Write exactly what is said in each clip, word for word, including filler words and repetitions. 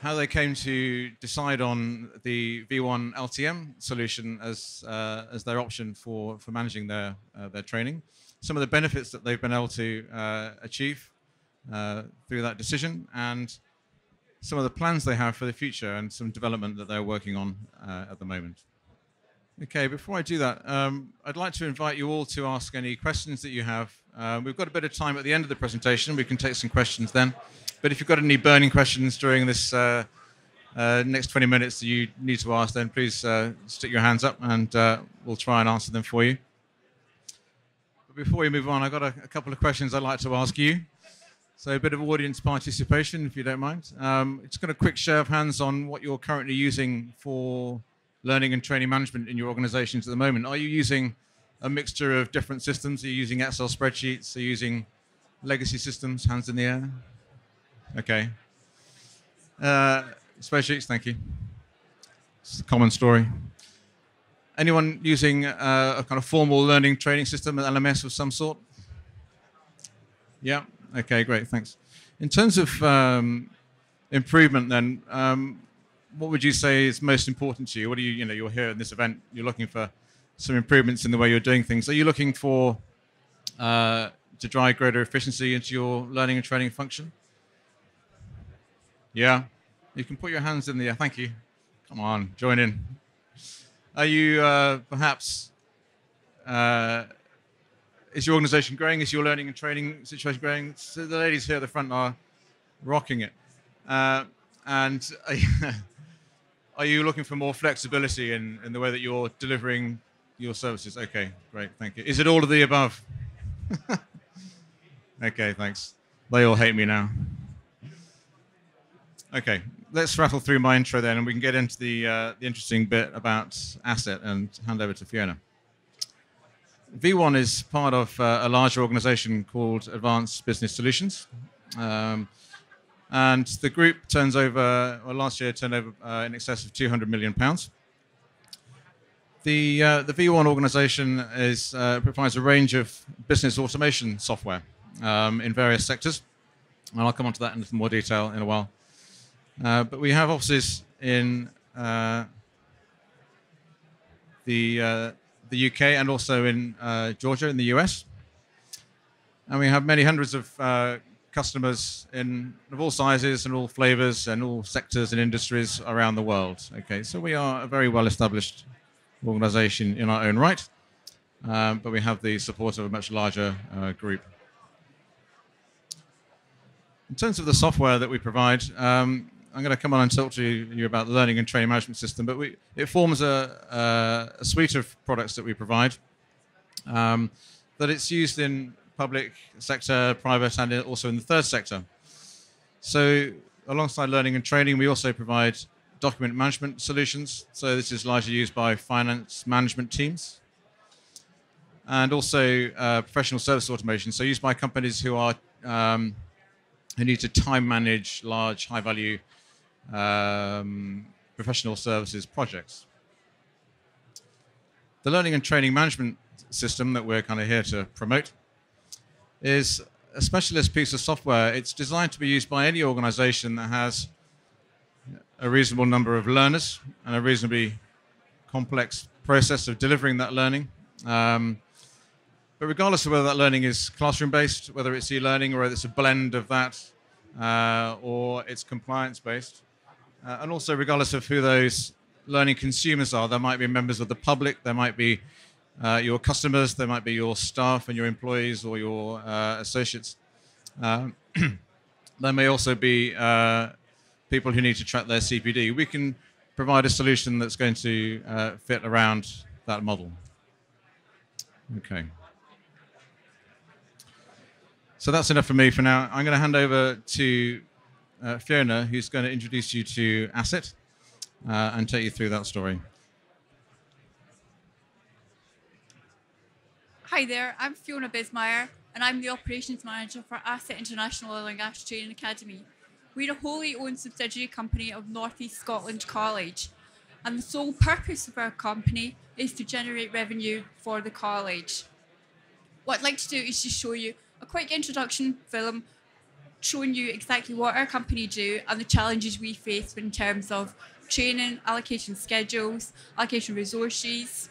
how they came to decide on the V one L T M solution as, uh, as their option for, for managing their, uh, their training, some of the benefits that they've been able to uh, achieve uh, through that decision, and some of the plans they have for the future and some development that they're working on uh, at the moment. Okay, before I do that, um, I'd like to invite you all to ask any questions that you have. Uh, we've got a bit of time at the end of the presentation. We can take some questions then. But if you've got any burning questions during this uh, uh, next twenty minutes that you need to ask, then please uh, stick your hands up and uh, we'll try and answer them for you. But before we move on, I've got a, a couple of questions I'd like to ask you. So a bit of audience participation, if you don't mind. Um, just got a quick show of hands on what you're currently using for learning and training management in your organizations at the moment. Are you using a mixture of different systems? Are you using Excel spreadsheets? Are you using legacy systems? Hands in the air. Okay. Uh, spreadsheets, thank you. It's a common story. Anyone using uh, a kind of formal learning training system, an L M S of some sort? Yeah, okay, great, thanks. In terms of um, improvement then, um, what would you say is most important to you? What do you, you know, you're here in this event, you're looking for some improvements in the way you're doing things. Are you looking for, uh, to drive greater efficiency into your learning and training function? Yeah, you can put your hands in the air, thank you. Come on, join in. Are you uh, perhaps, uh, is your organization growing? Is your learning and training situation growing? So the ladies here at the front are rocking it. Uh, and are you, are you looking for more flexibility in, in the way that you're delivering your services? Okay, great, thank you. Is it all of the above? Okay, thanks. They all hate me now. Okay, let's rattle through my intro then, and we can get into the, uh, the interesting bit about ASET and hand over to Fiona. V one is part of uh, a larger organization called Advanced Business Solutions. Um, and the group turns over, or last year turned over uh, in excess of two hundred million pounds. The, uh, the V one organization is, uh, provides a range of business automation software um, in various sectors. And I'll come on to that in more detail in a while. Uh, but we have offices in uh, the, uh, the U K and also in uh, Georgia in the U S. And we have many hundreds of uh, customers in, of all sizes and all flavors and all sectors and industries around the world. Okay, so we are a very well-established organization in our own right, um, but we have the support of a much larger uh, group. In terms of the software that we provide, um, I'm going to come on and talk to you about the learning and training management system, but we, it forms a, a, a suite of products that we provide, um, that it's used in public sector, private, and also in the third sector. So alongside learning and training, we also provide document management solutions. So this is largely used by finance management teams, and also uh, professional service automation. So used by companies who are um, who need to time manage large, high value um, professional services projects. The learning and training management system that we're kind of here to promote is a specialist piece of software. It's designed to be used by any organization that has a reasonable number of learners and a reasonably complex process of delivering that learning. Um, But regardless of whether that learning is classroom-based, whether it's e-learning, or whether it's a blend of that, uh, or it's compliance-based, uh, and also regardless of who those learning consumers are, there might be members of the public, there might be uh, your customers, there might be your staff and your employees or your uh, associates. Um, there may also be uh, people who need to track their C P D. We can provide a solution that's going to uh, fit around that model. Okay. So that's enough for me for now. I'm going to hand over to uh, Fiona, who's going to introduce you to ASET uh, and take you through that story. Hi there, I'm Fiona Bissmire, and I'm the Operations Manager for ASET International Oil and Gas Training Academy. We're a wholly owned subsidiary company of North East Scotland College, and the sole purpose of our company is to generate revenue for the college. What I'd like to do is to show you a quick introduction film shown you exactly what our company do and the challenges we face in terms of training, allocation schedules, allocation resources.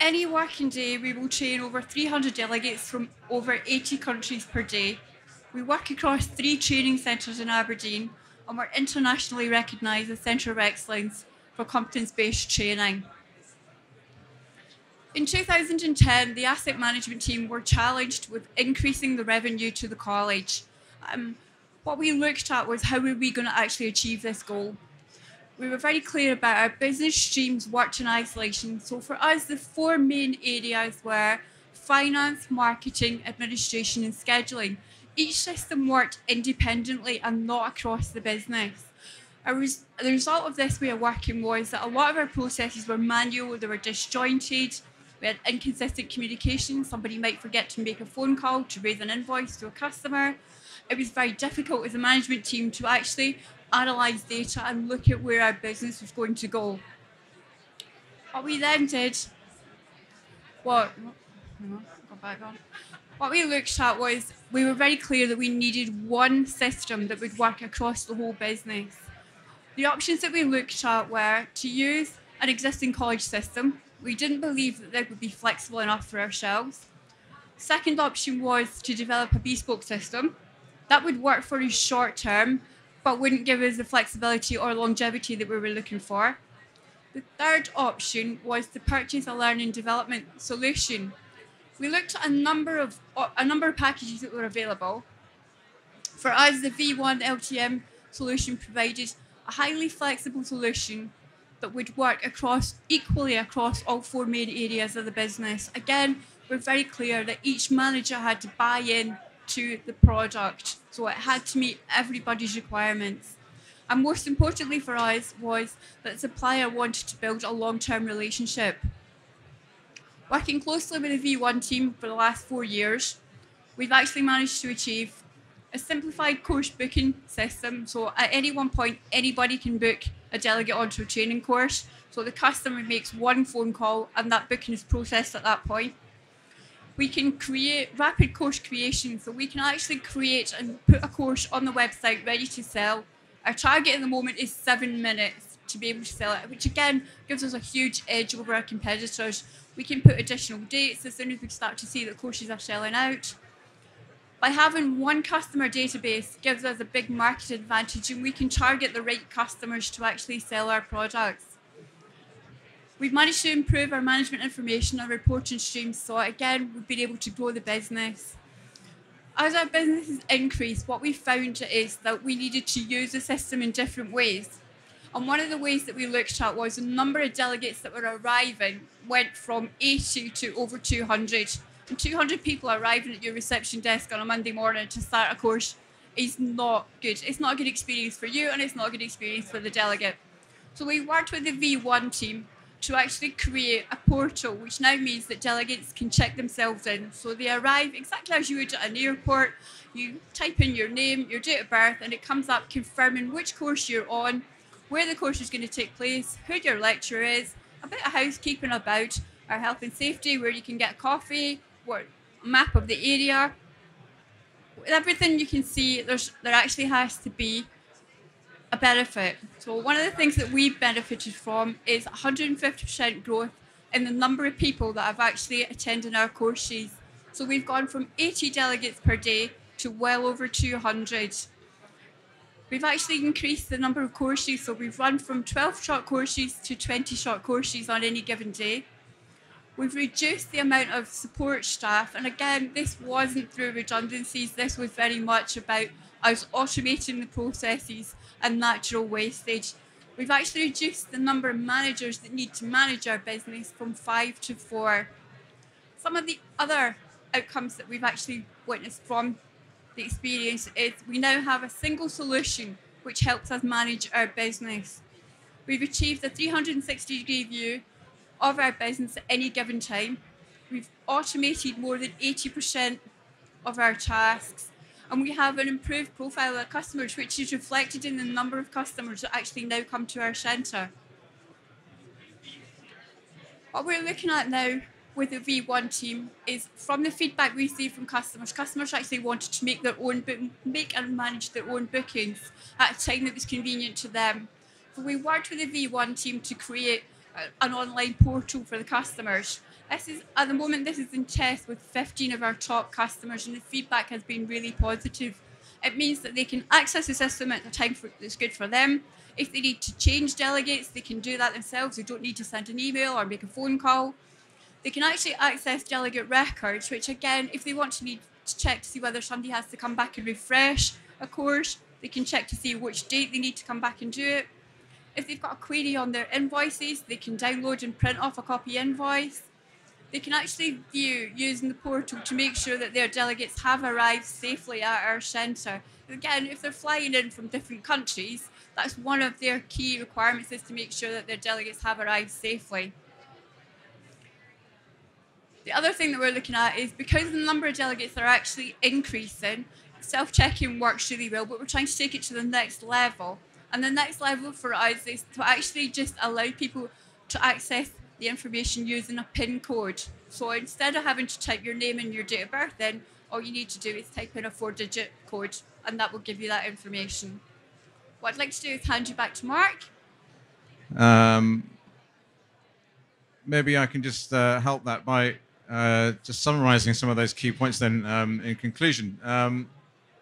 Any working day, we will train over three hundred delegates from over eighty countries per day. We work across three training centres in Aberdeen and we're internationally recognised as Centre of Excellence for competence-based training. In two thousand ten, the asset management team were challenged with increasing the revenue to the college. Um, what we looked at was how were we going to actually achieve this goal? We were very clear about our business streams worked in isolation. So for us, the four main areas were finance, marketing, administration and scheduling. Each system worked independently and not across the business. Res the result of this way of working was that a lot of our processes were manual, they were disjointed, we had inconsistent communication, somebody might forget to make a phone call, to raise an invoice to a customer. It was very difficult as a management team to actually analyse data and look at where our business was going to go. What we then did, what, go back on. What we looked at was we were very clear that we needed one system that would work across the whole business. The options that we looked at were to use an existing college system. We didn't believe that that would be flexible enough for ourselves. Second option was to develop a bespoke system. That would work for us short term, but wouldn't give us the flexibility or longevity that we were looking for. The third option was to purchase a learning development solution. We looked at a number of, a number of packages that were available. For us, the V one L T M solution provided a highly flexible solution that would work across equally across all four main areas of the business. Again, we're very clear that each manager had to buy in to the product, so it had to meet everybody's requirements. And most importantly for us was that the supplier wanted to build a long-term relationship. Working closely with the V one team for the last four years, we've actually managed to achieve a simplified course booking system. So at any one point, anybody can book a delegate onto a training course. So the customer makes one phone call and that booking is processed at that point. We can create rapid course creation. So we can actually create and put a course on the website ready to sell. Our target at the moment is seven minutes to be able to sell it, which again gives us a huge edge over our competitors. We can put additional dates as soon as we start to see that courses are selling out. By having one customer database gives us a big market advantage, and we can target the right customers to actually sell our products. We've managed to improve our management information and reporting streams, so again, we've been able to grow the business. As our business has increased, what we found is that we needed to use the system in different ways. And one of the ways that we looked at was the number of delegates that were arriving went from eighty to over two hundred. And two hundred people arriving at your reception desk on a Monday morning to start a course is not good. It's not a good experience for you, and it's not a good experience for the delegate. So we worked with the V one team to actually create a portal, which now means that delegates can check themselves in. So they arrive exactly as you would at an airport. You type in your name, your date of birth, and it comes up confirming which course you're on, where the course is going to take place, who your lecturer is, a bit of housekeeping about our health and safety, where you can get coffee, what map of the area. With everything you can see, there's, there actually has to be a benefit. So one of the things that we benefited from is one hundred fifty percent growth in the number of people that have actually attended our courses. So we've gone from eighty delegates per day to well over two hundred. We've actually increased the number of courses, so we've run from twelve short courses to twenty short courses on any given day. We've reduced the amount of support staff, and again, this wasn't through redundancies, this was very much about us automating the processes and natural wastage. We've actually reduced the number of managers that need to manage our business from five to four. Some of the other outcomes that we've actually witnessed from the experience is we now have a single solution which helps us manage our business. We've achieved a three hundred sixty degree view of our business at any given time. We've automated more than eighty percent of our tasks, and we have an improved profile of our customers, which is reflected in the number of customers that actually now come to our centre. What we're looking at now with the V one team is, from the feedback we see from customers, customers actually wanted to make their own make and manage their own bookings at a time that was convenient to them. So we worked with the V one team to create an online portal for the customers. This is, at the moment, this is in test with fifteen of our top customers, and the feedback has been really positive. It means that they can access the system at the time for, that's good for them. If they need to change delegates, they can do that themselves. They don't need to send an email or make a phone call. They can actually access delegate records, which again, if they want to need to check to see whether somebody has to come back and refresh a course, they can check to see which date they need to come back and do it. If they've got a query on their invoices, they can download and print off a copy invoice. They can actually view using the portal to make sure that their delegates have arrived safely at our centre. Again, if they're flying in from different countries, that's one of their key requirements, is to make sure that their delegates have arrived safely. The other thing that we're looking at is, because the number of delegates are actually increasing, self-checking works really well, but we're trying to take it to the next level. And the next level for us is to actually just allow people to access the information using a PIN code. So instead of having to type your name and your date of birth in, all you need to do is type in a four digit code, and that will give you that information. What I'd like to do is hand you back to Mark. Um, maybe I can just uh, help that by uh, just summarising some of those key points then um, in conclusion. Um,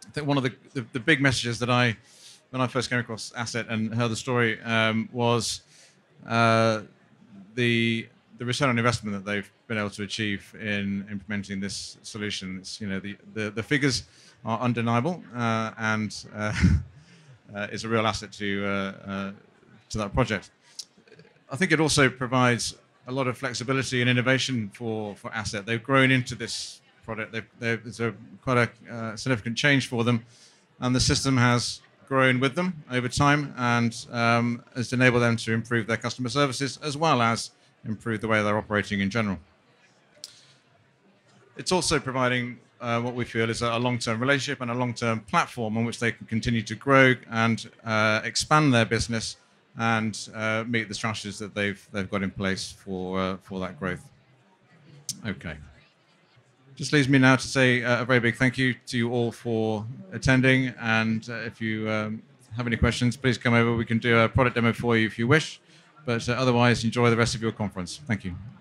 I think one of the, the, the big messages that I when I first came across ASET and heard the story um, was uh, the the return on investment that they've been able to achieve in implementing this solution. It's, you know, the, the, the figures are undeniable uh, and uh, uh, is a real asset to, uh, uh, to that project. I think it also provides a lot of flexibility and innovation for, for ASET. They've grown into this product. They've, they've, it's a, quite a uh, significant change for them, and the system has grown with them over time and um, has enabled them to improve their customer services as well as improve the way they're operating in general. It's also providing uh, what we feel is a long-term relationship and a long-term platform on which they can continue to grow and uh, expand their business and uh, meet the strategies that they've, they've got in place for, uh, for that growth. Okay. Just leaves me now to say a very big thank you to you all for attending, and uh, if you um, have any questions, please come over. We can do a product demo for you if you wish. But uh, otherwise, enjoy the rest of your conference. Thank you.